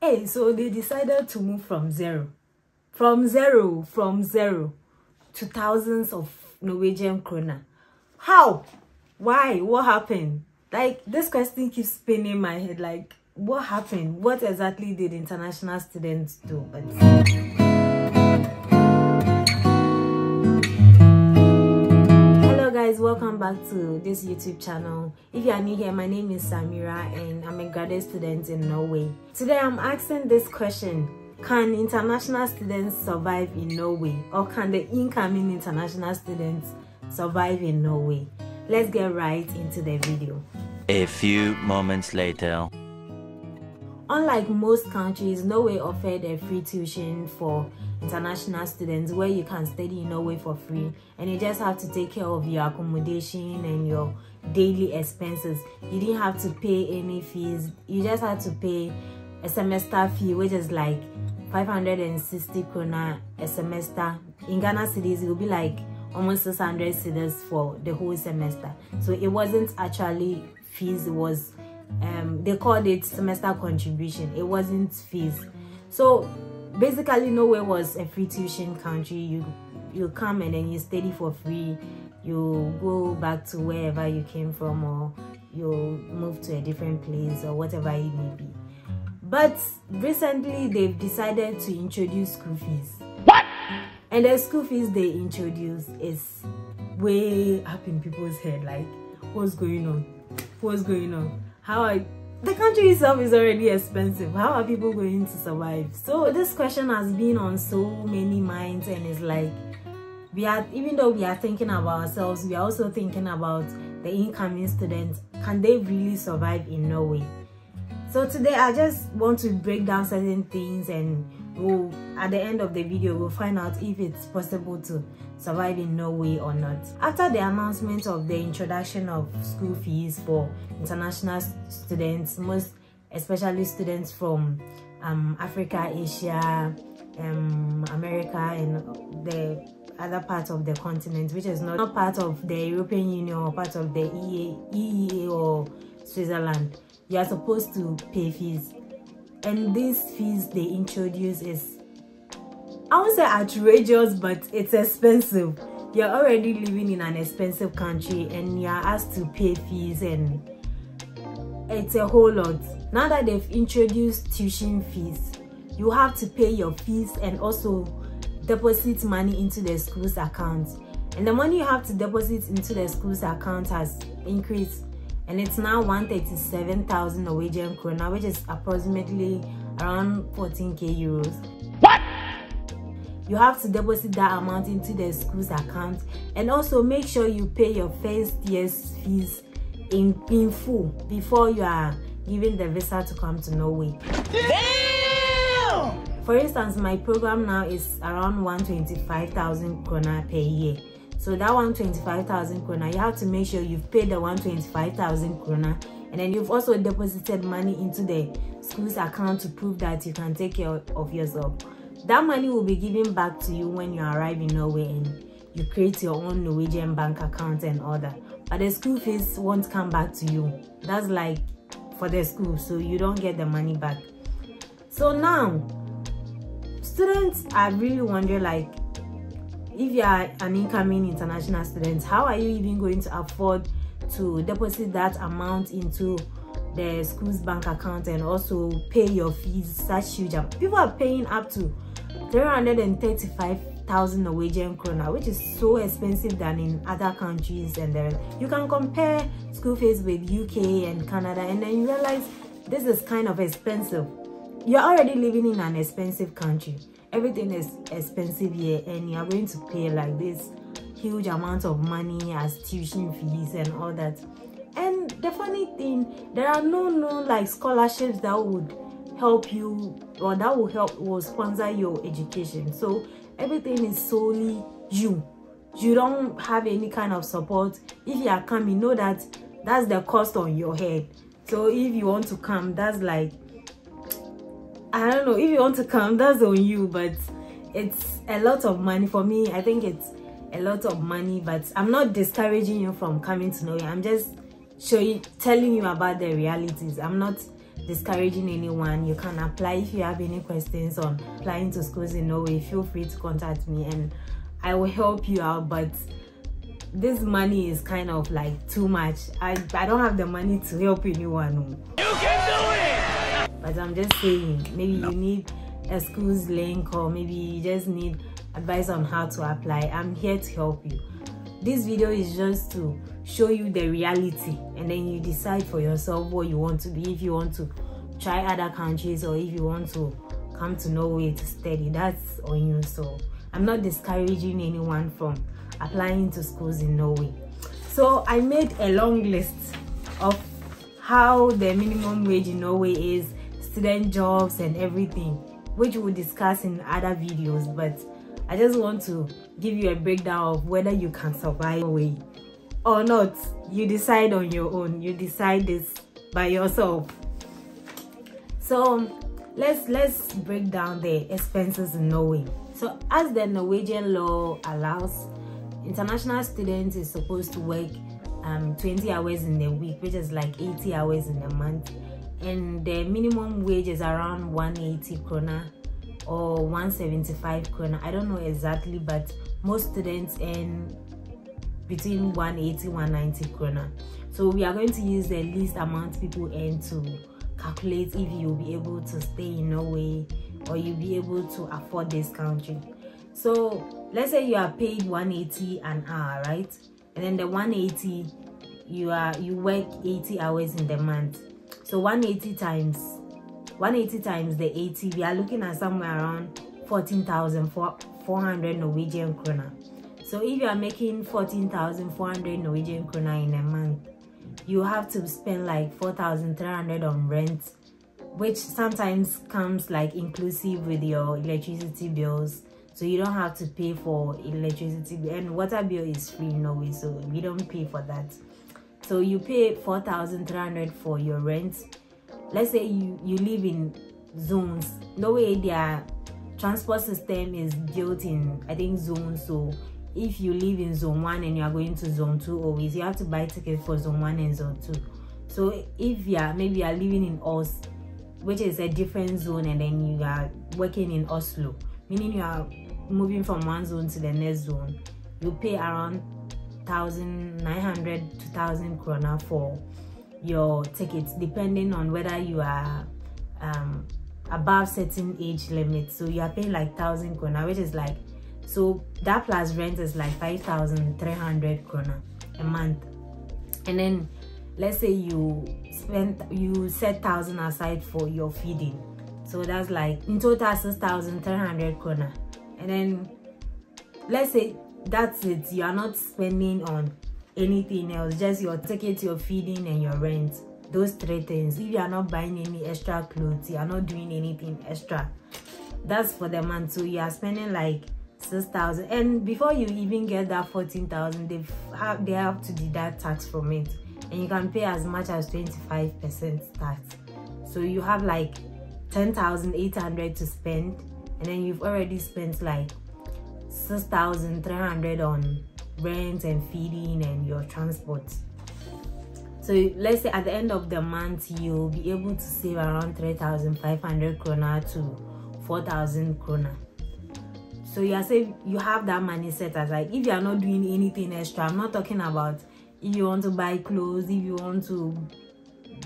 Hey, so they decided to move from zero to thousands of Norwegian kroner. How? Why? What happened? Like, this question keeps spinning my head. Like, what happened? What exactly did international students do? But welcome back to this YouTube channel. If you are new here, my name is Samira and I'm a graduate student in Norway. Today I'm asking this question: can international students survive in Norway, or can the incoming international students survive in Norway? Let's get right into the video. A few moments later. Unlike most countries, Norway offered a free tuition for international students where you can study in Norway for free, and you just have to take care of your accommodation and your daily expenses. You didn't have to pay any fees. You just had to pay a semester fee, which is like 560 kroner a semester. In Ghana cities, it will be like almost 600 cedis for the whole semester. So it wasn't actually fees, it was they called it semester contribution. It wasn't fees. So basically Norway was a free tuition country. You come and then you study for free, you go back to wherever you came from, or you move to a different place, or whatever it may be. But recently they've decided to introduce school fees. What? And the school fees they introduced is way up in people's head. Like, what's going on? What's going on? The country itself is already expensive. How are people going to survive? So this question has been on so many minds, and it's like, even though we are thinking about ourselves, we are also thinking about the incoming students. Can they really survive in Norway? So today I just want to break down certain things, and at the end of the video we'll find out if it's possible to survive in Norway or not. After the announcement of the introduction of school fees for international students, most especially students from Africa, Asia, America and the other parts of the continent which is not part of the European Union or part of the EEA or Switzerland, you are supposed to pay fees. And these fees they introduce is, I won't say outrageous, but it's expensive. You're already living in an expensive country and you're asked to pay fees, and it's a whole lot. Now that they've introduced tuition fees, you have to pay your fees and also deposit money into the school's account. And the money you have to deposit into the school's account has increased. And it's now 137,000 Norwegian kroner, which is approximately around 14k euros. What? You have to deposit that amount into the school's account, and also make sure you pay your first year's fees in full before you are given the visa to come to Norway. Damn! For instance, my program now is around 125,000 kroner per year. So that 125,000 kroner, you have to make sure you've paid the 125,000 kroner, and then you've also deposited money into the school's account to prove that you can take care of yourself. That money will be given back to you when you arrive in Norway and you create your own Norwegian bank account and all that. But the school fees won't come back to you. That's like for the school, so you don't get the money back. So now, students are really wondering, like, if you are an incoming international student, how are you even going to afford to deposit that amount into the school's bank account and also pay your fees? Such huge amount. People are paying up to 335,000 Norwegian kroner, which is so expensive than in other countries. And there, you can compare school fees with UK and Canada, and then you realize this is kind of expensive. You're already living in an expensive country. Everything is expensive here, and you are going to pay like this huge amount of money as tuition fees and all that. And the funny thing, there are no known like scholarships that would help you, or that will help or sponsor your education. So everything is solely you. You don't have any kind of support. If you are coming, know that that's the cost on your head. So if you want to come, that's like, I don't know, if you want to come, that's on you, but it's a lot of money. For me, I think it's a lot of money, but I'm not discouraging you from coming to Norway. I'm just telling you about the realities. I'm not discouraging anyone. You can apply. If you have any questions on applying to schools in Norway, feel free to contact me and I will help you out. But this money is kind of like too much. I don't have the money to help anyone. You can do it! But I'm just saying, maybe you need a school's link, or maybe you just need advice on how to apply. I'm here to help you. This video is just to show you the reality, and then you decide for yourself what you want to be. If you want to try other countries, or if you want to come to Norway to study, that's on you. So I'm not discouraging anyone from applying to schools in Norway. So I made a long list of how the minimum wage in Norway is, student jobs and everything, which we'll discuss in other videos. But I just want to give you a breakdown of whether you can survive away or not. You decide on your own. You decide this by yourself. So let's break down the expenses in Norway. So as the Norwegian law allows, international students is supposed to work 20 hours in a week, which is like 80 hours in a month, and the minimum wage is around 180 kroner or 175 kroner. I don't know exactly, but most students earn between 180 190 kroner. So we are going to use the least amount people earn to calculate if you'll be able to stay in Norway or you'll be able to afford this country. So let's say you are paid 180 an hour, right? And then the 180, you work 80 hours in the month. So 180 times the 80, we are looking at somewhere around 14,400 Norwegian kroner. So if you are making 14,400 Norwegian kroner in a month, you have to spend like 4,300 on rent, which sometimes comes like inclusive with your electricity bills. So you don't have to pay for electricity, and water bill is free in Norway, so we don't pay for that. So you pay 4,300 for your rent. Let's say you live in zones. Norway, their transport system is built in, I think, zones. So if you live in zone 1 and you are going to zone 2 always, you have to buy tickets for zone 1 and zone 2. So if maybe you are living in Os, which is a different zone, and then you are working in Oslo, meaning you are moving from one zone to the next zone, you pay around 1,900 to 2,000 kroner for your tickets, depending on whether you are above certain age limit. So you are paying like 1,000 kroner, which is like, so that plus rent is like 5,300 kroner a month. And then let's say you set 1,000 aside for your feeding, so that's like in total 6,300 kroner. And then let's say that's it, you are not spending on anything else, just your tickets, your feeding and your rent, those three things. If you are not buying any extra clothes, you are not doing anything extra, that's for the month. So you are spending like 6,000, and before you even get that 14,000, they have to deduct tax from it, and you can pay as much as 25% tax. So you have like 10,800 to spend, and then you've already spent like 6,300 on rent and feeding and your transport. So let's say at the end of the month, you'll be able to save around 3,500 kroner to 4,000 kroner. So you are saying you have that money set aside. If you are not doing anything extra, I'm not talking about if you want to buy clothes, if you want to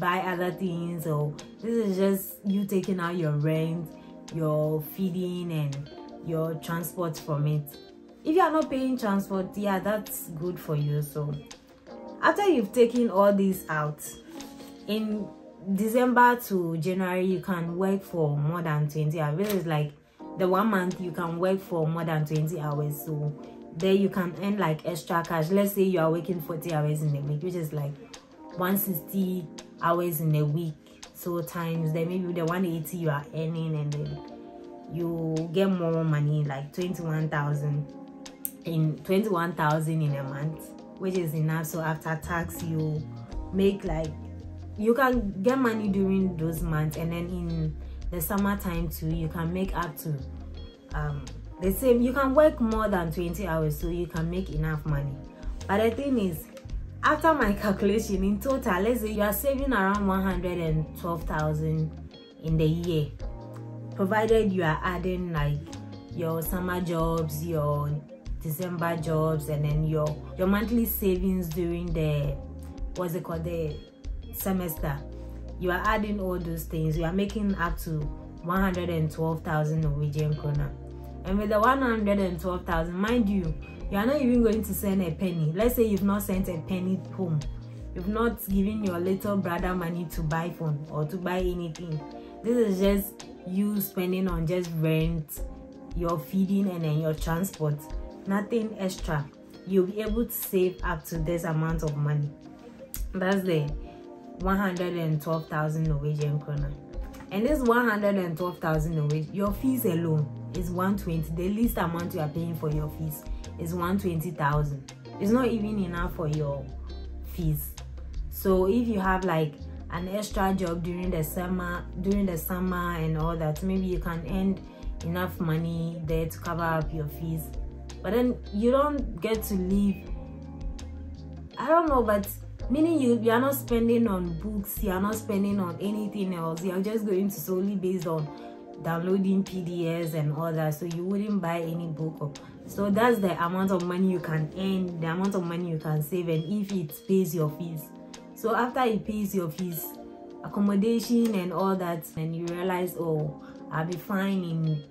buy other things, or this is just you taking out your rent, your feeding and your transport from it. If you are not paying transport, yeah, that's good for you. So after you've taken all this out, in December to January, you can work for more than 20 hours. This is like the 1 month you can work for more than 20 hours. So there you can earn like extra cash. Let's say you are working 40 hours in a week, which is like 160 hours in a week. So times then maybe the 180 you are earning, and then you get more money, like 21,000 in a month, which is enough. So after tax, you make like, you can get money during those months, and then in the summertime too, you can make up to the same. You can work more than 20 hours, so you can make enough money. But the thing is, After my calculation, in total, let's say you are saving around 112,000 in the year, provided you are adding like your summer jobs, your December jobs, and then your monthly savings during the the semester. You are adding all those things, you are making up to 112,000 Norwegian kroner. And with the 112,000, mind you, you are not even going to send a penny. Let's say you've not sent a penny home, you've not given your little brother money to buy phone or to buy anything. This is just you spending on just rent, your feeding, and then your transport. Nothing extra. You'll be able to save up to this amount of money. That's the 112,000 Norwegian kroner. And this 112,000 Norwegian, your fees alone is 120. The least amount you are paying for your fees is 120,000. It's not even enough for your fees. So if you have like an extra job during the summer and all that, maybe you can earn enough money there to cover up your fees. But then you don't get to live, I don't know, but meaning you are not spending on books, you are not spending on anything else. You are just going to solely based on downloading PDFs and all that. So you wouldn't buy any book. So that's the amount of money you can earn, the amount of money you can save, and if it pays your fees. So after it pays your fees, accommodation and all that, and you realize, oh, I'll be fine in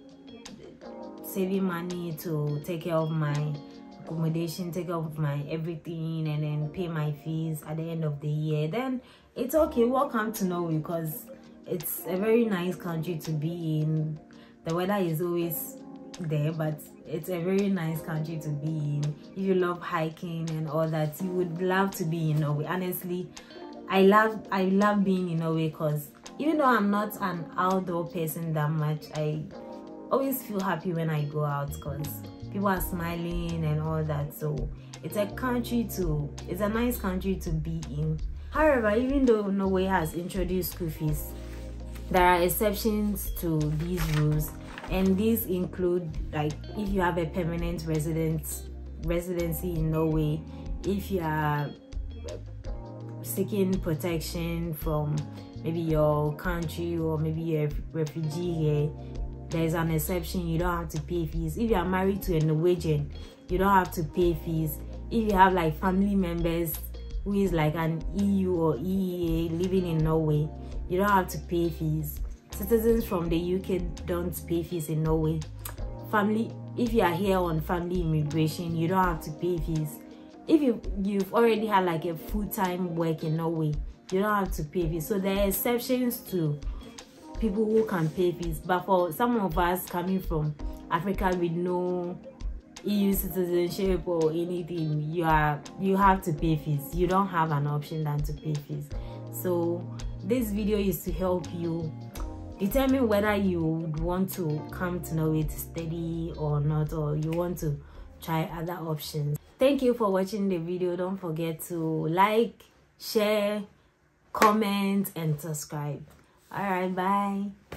saving money to take care of my accommodation, take care of my everything, and then pay my fees at the end of the year, then it's okay. Welcome to Norway, because it's a very nice country to be in. The weather is always there, but it's a very nice country to be in. If you love hiking and all that, you would love to be in Norway. Honestly, I love being in Norway, because even though I'm not an outdoor person that much, I always feel happy when I go out, because people are smiling and all that. So it's a nice country to be in. However, even though Norway has introduced school fees, there are exceptions to these rules, and these include, like, if you have a permanent residency in Norway, if you are seeking protection from maybe your country, or maybe you're a refugee here, there's an exception. You don't have to pay fees. If you are married to a Norwegian, you don't have to pay fees. If you have like family members who is like an EU or EEA living in Norway, you don't have to pay fees. Citizens from the UK don't pay fees in Norway. If you are here on family immigration, you don't have to pay fees. If you've already had like a full-time work in Norway, you don't have to pay fees. So there are exceptions to people who can pay fees, but for some of us coming from Africa with no EU citizenship or anything, you have to pay fees. You don't have an option than to pay fees. So this video is to help you determine whether you would want to come to Norway to study or not, or you want to try other options. Thank you for watching the video. Don't forget to like, share, comment, and subscribe. All right, bye.